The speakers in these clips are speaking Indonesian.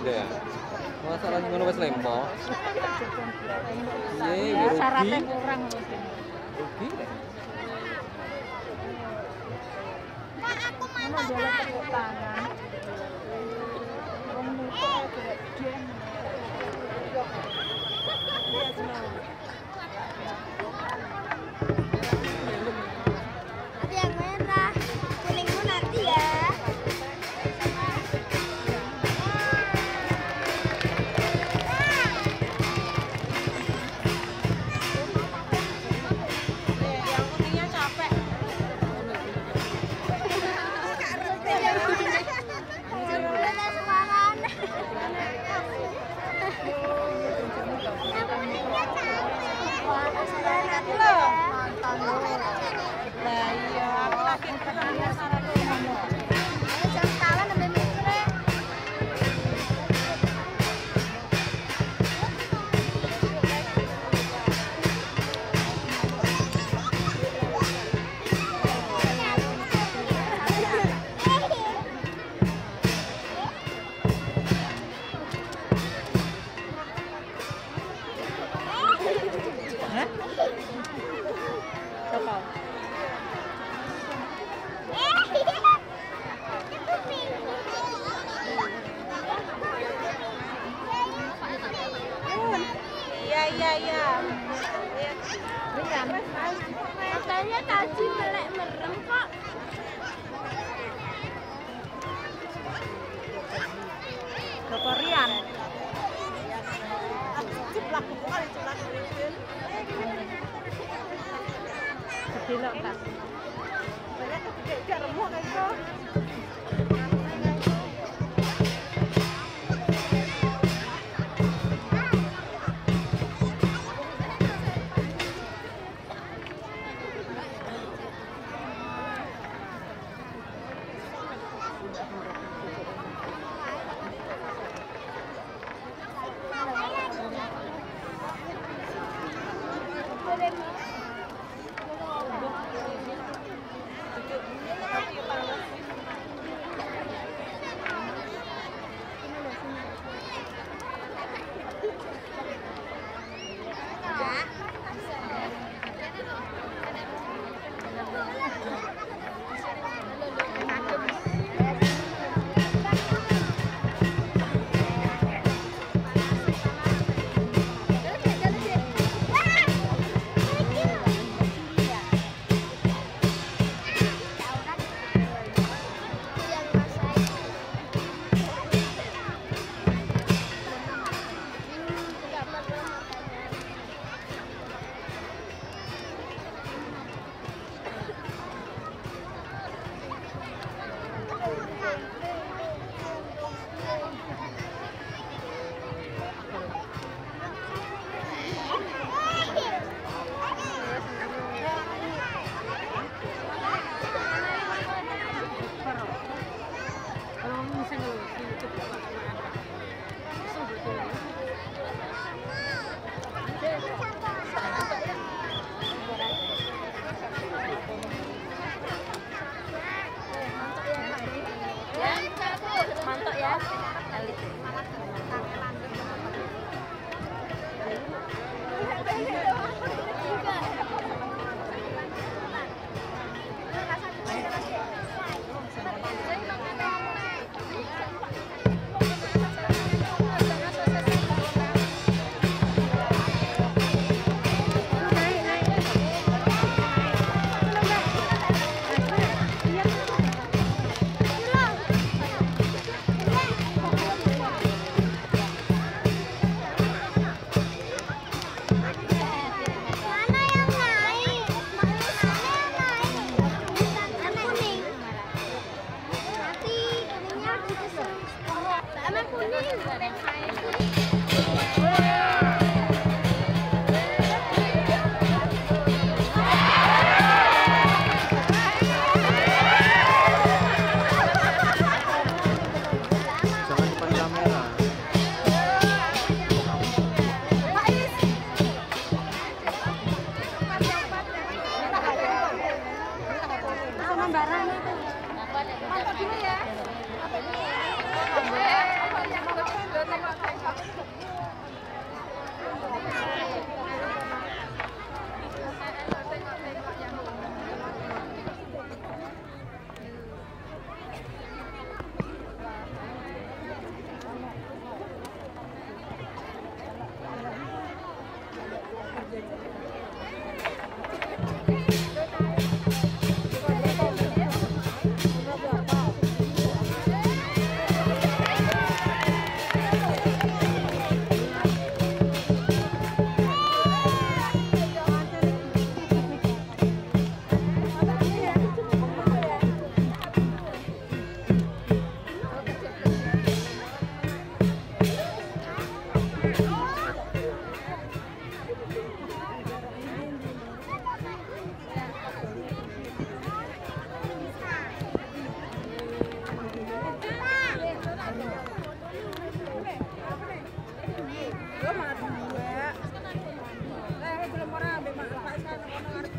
Iya. Masalahnya ngono wis lempok. Iya, syaratnya kurang wis. Rugi. Nah, aku mana tepuk tangan. Terima kasih.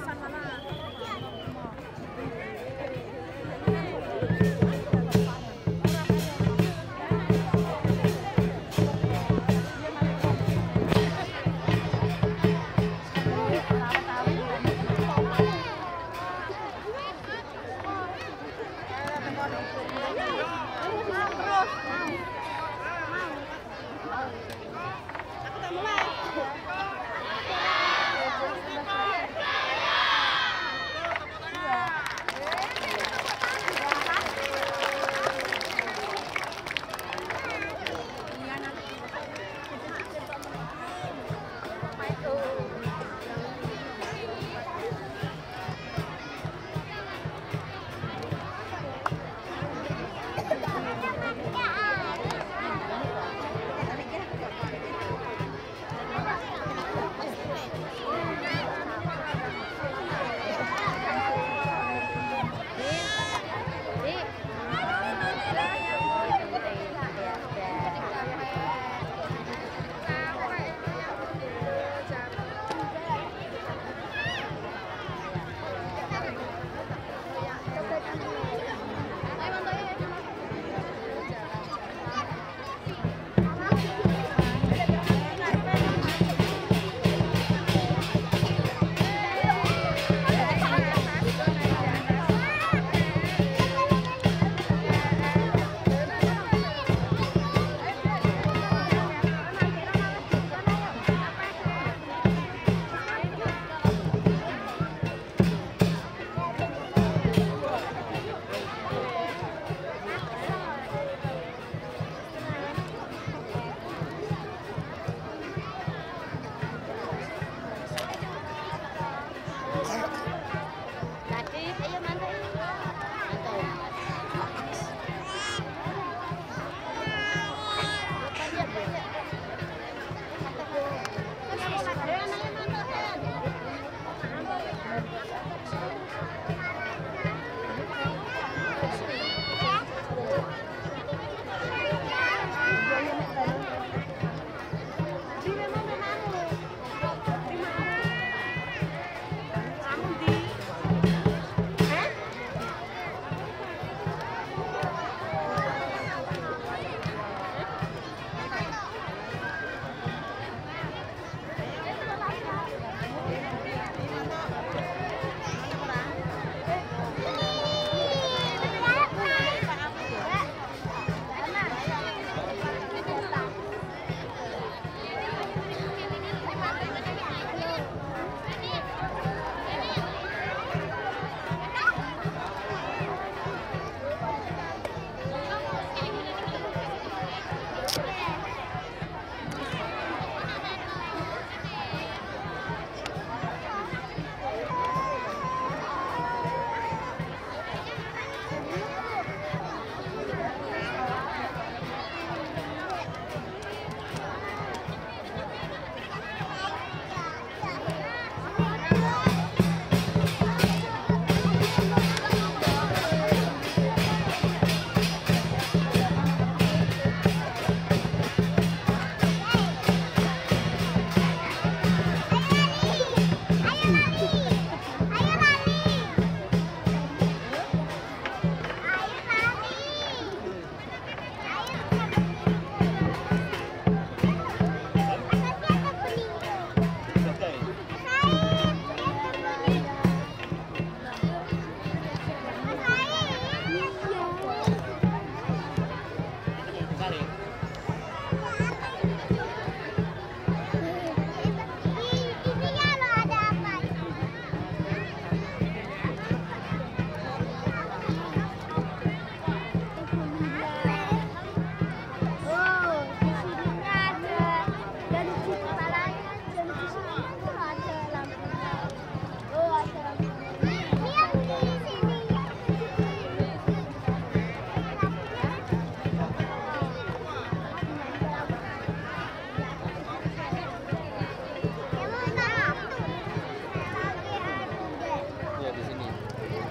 Aku tak mulai.